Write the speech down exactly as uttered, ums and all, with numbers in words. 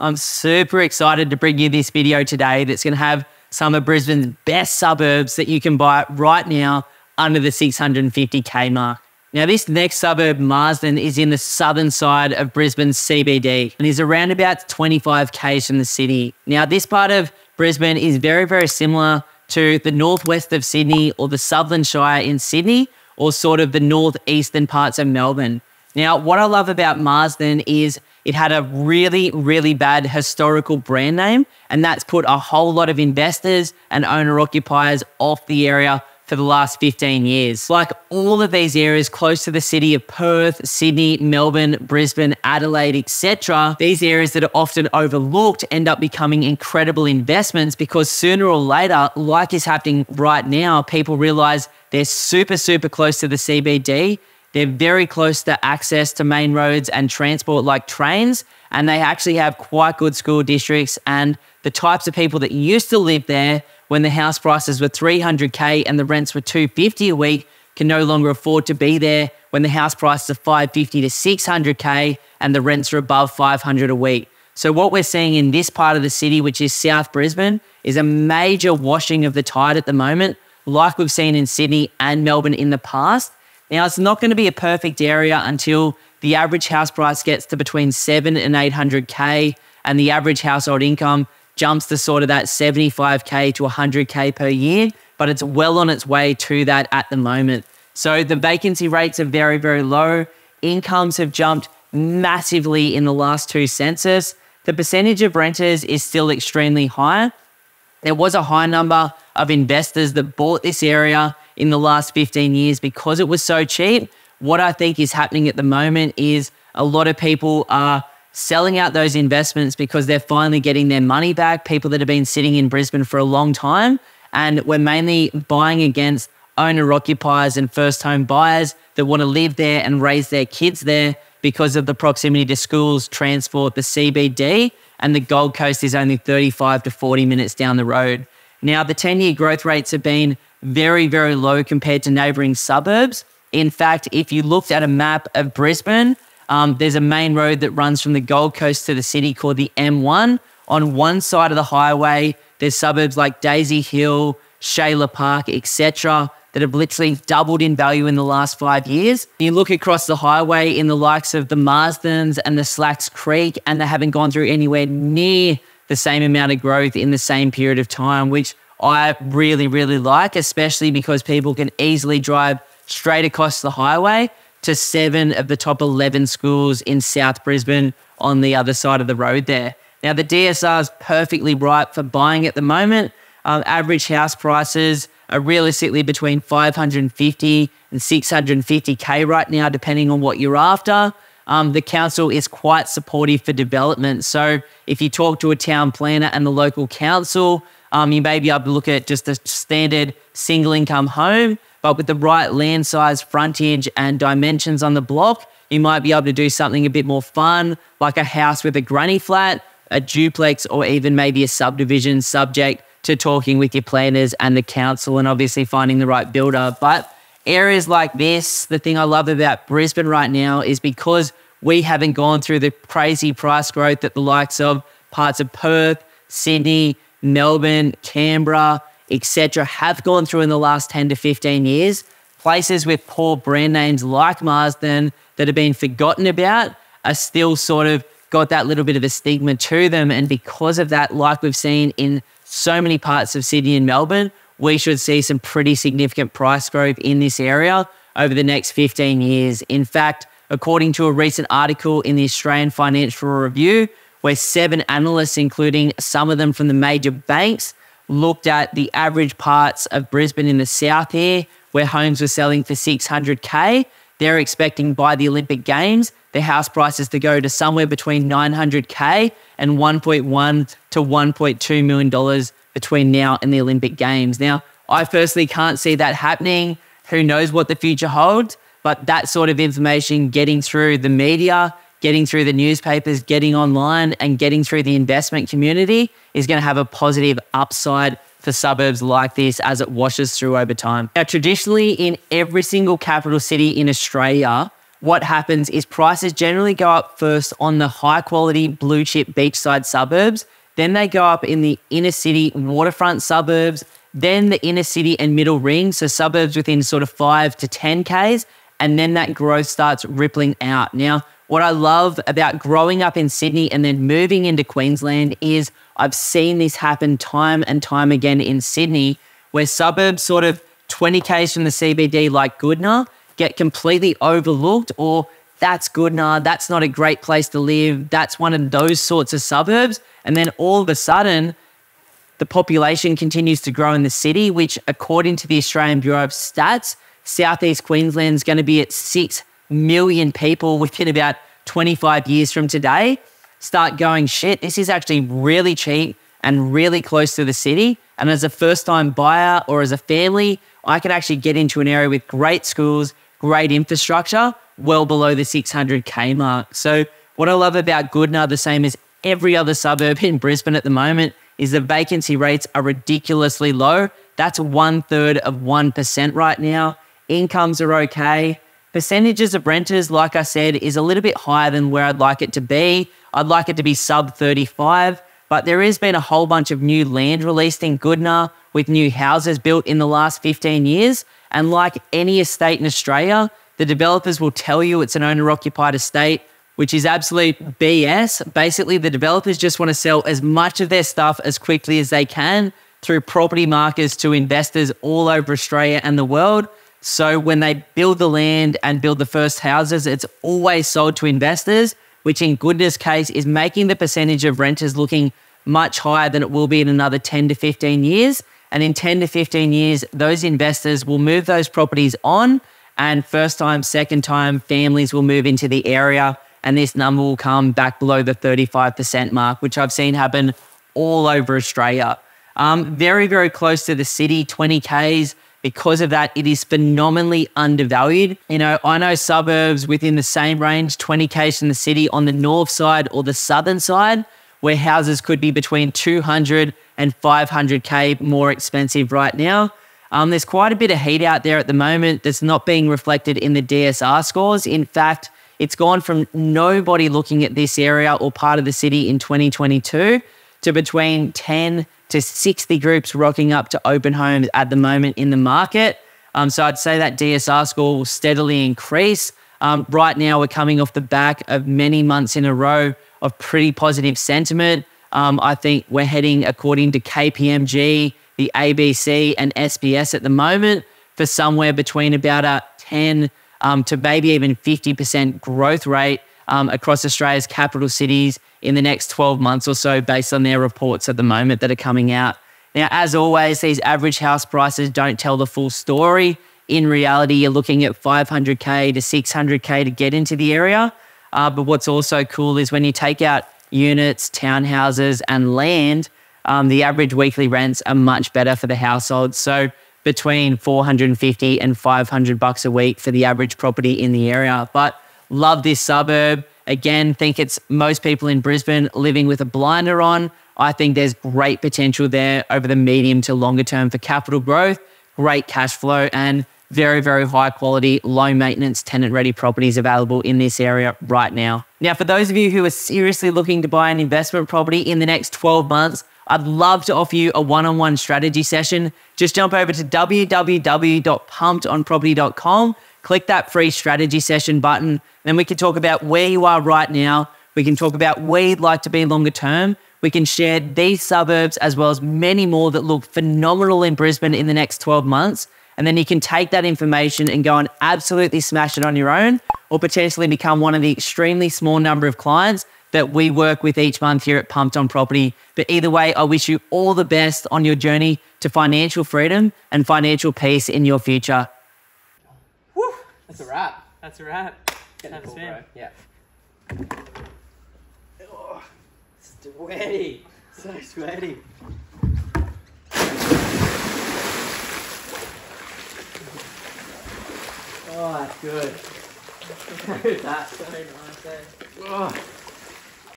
I'm super excited to bring you this video today that's going to have some of Brisbane's best suburbs that you can buy right now under the six hundred fifty K mark. Now, this next suburb, Marsden, is in the southern side of Brisbane's C B D and is around about twenty-five Ks from the city. Now, this part of Brisbane is very, very similar to the northwest of Sydney or the Southern Shire in Sydney or sort of the northeastern parts of Melbourne. Now, what I love about Marsden is it had a really, really bad historical brand name, and that's put a whole lot of investors and owner-occupiers off the area for the last fifteen years. Like all of these areas close to the city of Perth, Sydney, Melbourne, Brisbane, Adelaide, et cetera, these areas that are often overlooked end up becoming incredible investments because sooner or later, like is happening right now, people realise they're super, super close to the C B D. They're very close to access to main roads and transport like trains, and they actually have quite good school districts, and the types of people that used to live there when the house prices were three hundred K and the rents were two hundred fifty a week can no longer afford to be there when the house prices are five hundred fifty to six hundred K and the rents are above five hundred a week. So what we're seeing in this part of the city, which is South Brisbane, is a major washing of the tide at the moment, like we've seen in Sydney and Melbourne in the past. Now, it's not going to be a perfect area until the average house price gets to between seven and eight hundred K and the average household income jumps to sort of that seventy-five K to one hundred K per year, but it's well on its way to that at the moment. So the vacancy rates are very, very low. Incomes have jumped massively in the last two census. The percentage of renters is still extremely high. There was a high number of investors that bought this area in the last fifteen years because it was so cheap. What I think is happening at the moment is a lot of people are selling out those investments because they're finally getting their money back, people that have been sitting in Brisbane for a long time. And we're mainly buying against owner-occupiers and first-home buyers that want to live there and raise their kids there because of the proximity to schools, transport, the C B D, and the Gold Coast is only thirty-five to forty minutes down the road. Now, the ten-year growth rates have been very, very low compared to neighbouring suburbs. In fact, if you looked at a map of Brisbane, Um, there's a main road that runs from the Gold Coast to the city called the M one. On one side of the highway, there's suburbs like Daisy Hill, Shailer Park, et cetera that have literally doubled in value in the last five years. You look across the highway in the likes of the Marsdens and the Slacks Creek, and they haven't gone through anywhere near the same amount of growth in the same period of time, which I really, really like, especially because people can easily drive straight across the highway to seven of the top eleven schools in South Brisbane on the other side of the road there. Now, the D S R is perfectly ripe for buying at the moment. Um, average house prices are realistically between five hundred fifty and six hundred fifty K right now, depending on what you're after. Um, the council is quite supportive for development. So if you talk to a town planner and the local council, um, you may be able to look at just a standard single income home, but with the right land size, frontage and dimensions on the block, you might be able to do something a bit more fun, like a house with a granny flat, a duplex, or even maybe a subdivision, subject to talking with your planners and the council and obviously finding the right builder. But areas like this, the thing I love about Brisbane right now is because we haven't gone through the crazy price growth that the likes of parts of Perth, Sydney, Melbourne, Canberra, et cetera have gone through in the last ten to fifteen years. Places with poor brand names like Marsden that have been forgotten about are still sort of got that little bit of a stigma to them. And because of that, like we've seen in so many parts of Sydney and Melbourne, we should see some pretty significant price growth in this area over the next fifteen years. In fact, according to a recent article in the Australian Financial Review, where seven analysts, including some of them from the major banks, looked at the average parts of Brisbane in the south here, where homes were selling for six hundred K. They're expecting by the Olympic Games, the house prices to go to somewhere between nine hundred K and one point one to one point two million dollars between now and the Olympic Games. Now, I personally can't see that happening. Who knows what the future holds, but that sort of information getting through the media, getting through the newspapers, getting online and getting through the investment community is going to have a positive upside for suburbs like this as it washes through over time. Now, traditionally in every single capital city in Australia, what happens is prices generally go up first on the high-quality blue-chip beachside suburbs, then they go up in the inner-city waterfront suburbs, then the inner-city and middle ring, so suburbs within sort of five to ten Ks, and then that growth starts rippling out. Now, what I love about growing up in Sydney and then moving into Queensland is I've seen this happen time and time again in Sydney, where suburbs sort of twenty Ks from the C B D like Goodna get completely overlooked, or that's Goodna, that's not a great place to live, that's one of those sorts of suburbs. And then all of a sudden, the population continues to grow in the city, which according to the Australian Bureau of Stats, Southeast Queensland is going to be at six million people within about twenty-five years from today. Start going, shit, this is actually really cheap and really close to the city. And as a first-time buyer or as a family, I could actually get into an area with great schools, great infrastructure, well below the six hundred K mark. So what I love about Goodna, the same as every other suburb in Brisbane at the moment, is the vacancy rates are ridiculously low. That's one-third of one percent right now. Incomes are okay. Percentages of renters, like I said, is a little bit higher than where I'd like it to be. I'd like it to be sub thirty-five, but there has been a whole bunch of new land released in Goodna with new houses built in the last fifteen years. And like any estate in Australia, the developers will tell you it's an owner-occupied estate, which is absolute B S. Basically, the developers just want to sell as much of their stuff as quickly as they can through property markets to investors all over Australia and the world. So when they build the land and build the first houses, it's always sold to investors, which in Goodna's case is making the percentage of renters looking much higher than it will be in another ten to fifteen years. And in ten to fifteen years, those investors will move those properties on, and first-time, second-time families will move into the area, and this number will come back below the thirty-five percent mark, which I've seen happen all over Australia. Um, very, very close to the city, twenty Ks. Because of that, it is phenomenally undervalued. You know, I know suburbs within the same range, twenty Ks from the city on the north side or the southern side, where houses could be between two hundred and five hundred K more expensive right now. Um, there's quite a bit of heat out there at the moment that's not being reflected in the D S R scores. In fact, it's gone from nobody looking at this area or part of the city in twenty twenty-two to between ten to sixty groups rocking up to open homes at the moment in the market. Um, so I'd say that D S R score will steadily increase. Um, right now, we're coming off the back of many months in a row of pretty positive sentiment. Um, I think we're heading, according to K P M G, the A B C and S B S at the moment, for somewhere between about a ten um, to maybe even fifty percent growth rate um, across Australia's capital cities in the next twelve months or so, based on their reports at the moment that are coming out. Now, as always, these average house prices don't tell the full story. In reality, you're looking at five hundred K to six hundred K to get into the area. Uh, but what's also cool is when you take out units, townhouses and land, um, the average weekly rents are much better for the household. So between four hundred fifty and five hundred bucks a week for the average property in the area. But love this suburb. Again, think it's most people in Brisbane living with a blinder on. I think there's great potential there over the medium to longer term for capital growth, great cash flow, and very, very high quality, low maintenance, tenant ready properties available in this area right now. Now, for those of you who are seriously looking to buy an investment property in the next twelve months, I'd love to offer you a one-on-one strategy session. Just jump over to w w w dot pumped on property dot com, click that free strategy session button. Then we can talk about where you are right now. We can talk about where you'd like to be longer term. We can share these suburbs as well as many more that look phenomenal in Brisbane in the next twelve months. And then you can take that information and go and absolutely smash it on your own, or potentially become one of the extremely small number of clients that we work with each month here at Pumped On Property. But either way, I wish you all the best on your journey to financial freedom and financial peace in your future. Woo, that's a wrap. That's a wrap. That's cool, bro. Yeah. Oh, sweaty. So sweaty. Oh, that's good. That's so nice, eh? Oh.